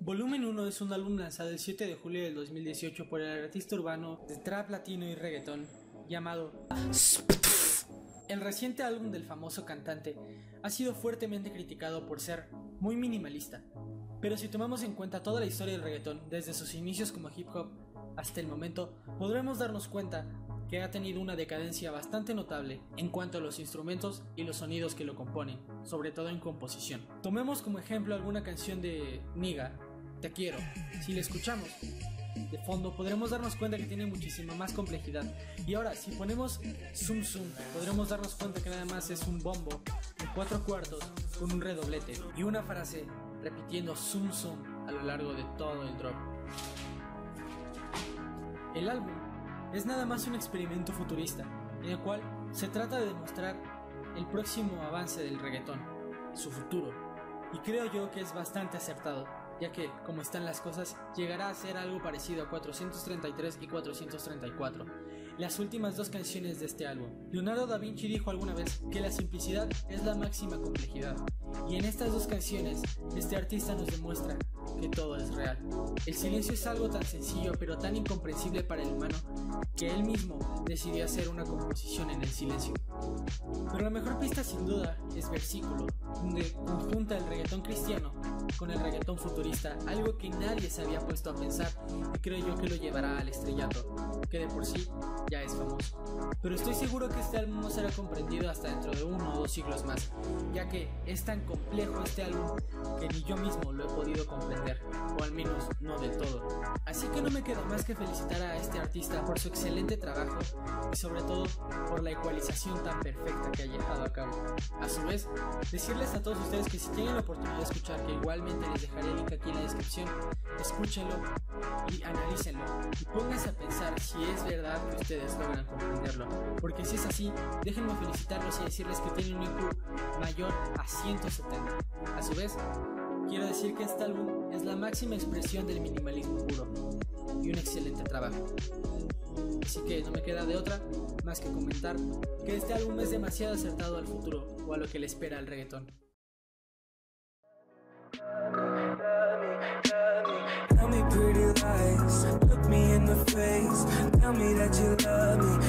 Volumen 1 es un álbum lanzado el 7 de julio del 2018 por el artista urbano de trap latino y reggaetón llamado Sptfff. El reciente álbum del famoso cantante ha sido fuertemente criticado por ser muy minimalista, pero si tomamos en cuenta toda la historia del reggaetón desde sus inicios como hip hop hasta el momento, podremos darnos cuenta que ha tenido una decadencia bastante notable en cuanto a los instrumentos y los sonidos que lo componen, sobre todo en composición. Tomemos como ejemplo alguna canción de Niga, Te Quiero. Si la escuchamos de fondo podremos darnos cuenta que tiene muchísima más complejidad, y ahora si ponemos Zoom Zoom podremos darnos cuenta que nada más es un bombo de 4 cuartos con un redoblete y una frase repitiendo Zoom Zoom a lo largo de todo el drop. El álbum es nada más un experimento futurista, en el cual se trata de demostrar el próximo avance del reggaetón, su futuro, y creo yo que es bastante acertado, ya que, como están las cosas, llegará a ser algo parecido a 433 y 434, las últimas dos canciones de este álbum. Leonardo da Vinci dijo alguna vez que la simplicidad es la máxima complejidad, y en estas dos canciones, este artista nos demuestra que todo es real. El silencio es algo tan sencillo pero tan incomprensible para el humano que él mismo decidió hacer una composición en el silencio. Pero la mejor pista sin duda es Versículo, donde conjunta el reggaetón cristiano con el reggaetón futurista, algo que nadie se había puesto a pensar y creo yo que lo llevará al estrellato, que de por sí ya es famoso. Pero estoy seguro que este álbum no será comprendido hasta dentro de 1 o 2 siglos más, ya que es tan complejo este álbum que ni yo mismo lo he podido comprender, o al menos no del todo. Así que no me queda más que felicitar a este artista por su excelente trabajo y sobre todo por la ecualización tan perfecta que ha llevado a cabo. A su vez, decirles a todos ustedes que si tienen la oportunidad de escuchar, que igualmente les dejaré el link aquí en la descripción, escúchenlo y analícenlo y pónganse a pensar si es verdad que ustedes logran comprenderlo, porque si es así, déjenme felicitarlos y decirles que tienen un IQ mayor a 170. A su vez, quiero decir que este álbum es la máxima expresión del minimalismo puro y un excelente trabajo. Así que no me queda de otra más que comentar que este álbum es demasiado acertado al futuro o a lo que le espera al reggaetón. Tell me pretty lies, look me in the face, tell me that you love me.